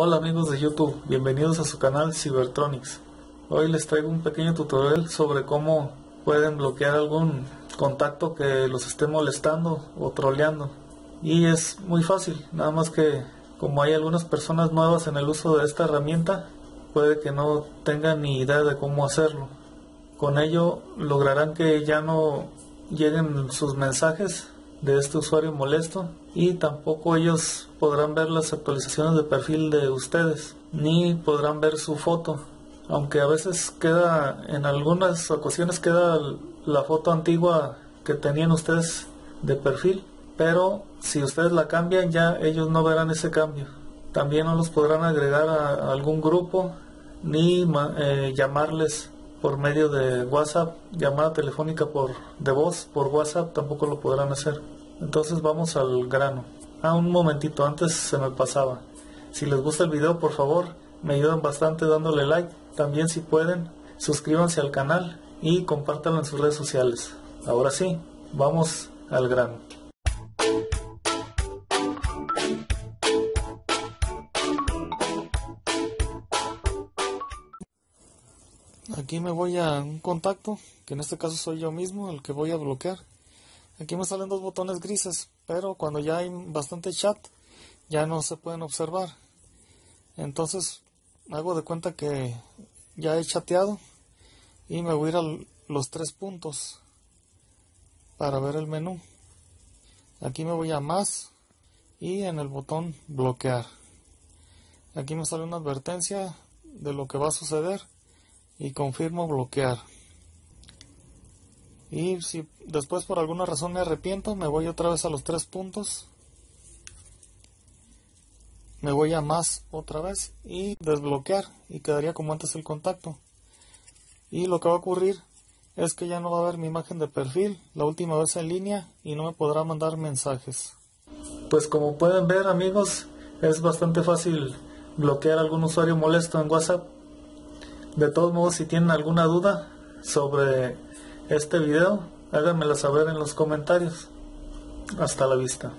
Hola amigos de YouTube, bienvenidos a su canal Cybertronics. Hoy les traigo un pequeño tutorial sobre cómo pueden bloquear algún contacto que los esté molestando o troleando. Y es muy fácil, nada más que como hay algunas personas nuevas en el uso de esta herramienta, puede que no tengan ni idea de cómo hacerlo. Con ello lograrán que ya no lleguen sus mensajes de este usuario molesto, y tampoco ellos podrán ver las actualizaciones de perfil de ustedes, ni podrán ver su foto, aunque a veces queda, en algunas ocasiones queda la foto antigua que tenían ustedes de perfil, pero si ustedes la cambian ya ellos no verán ese cambio. También no los podrán agregar a algún grupo, ni llamarles por medio de WhatsApp, llamada telefónica de voz por WhatsApp tampoco lo podrán hacer. Entonces vamos al grano. Un momentito, antes se me pasaba. Si les gusta el video, por favor, me ayudan bastante dándole like. También, si pueden, suscríbanse al canal y compártanlo en sus redes sociales. Ahora sí, vamos al grano. Aquí me voy a un contacto, que en este caso soy yo mismo el que voy a bloquear. Aquí me salen dos botones grises, pero cuando ya hay bastante chat, ya no se pueden observar. Entonces hago de cuenta que ya he chateado y me voy a ir a los tres puntos para ver el menú. Aquí me voy a más y en el botón bloquear. Aquí me sale una advertencia de lo que va a suceder. Y confirmo bloquear. Y si después por alguna razón me arrepiento, me voy otra vez a los tres puntos. Me voy a más otra vez y desbloquear. Y quedaría como antes el contacto. Y lo que va a ocurrir es que ya no va a haber mi imagen de perfil, la última vez en línea, y no me podrá mandar mensajes. Pues como pueden ver amigos, es bastante fácil bloquear a algún usuario molesto en WhatsApp. De todos modos, si tienen alguna duda sobre este video, háganmela saber en los comentarios. Hasta la vista.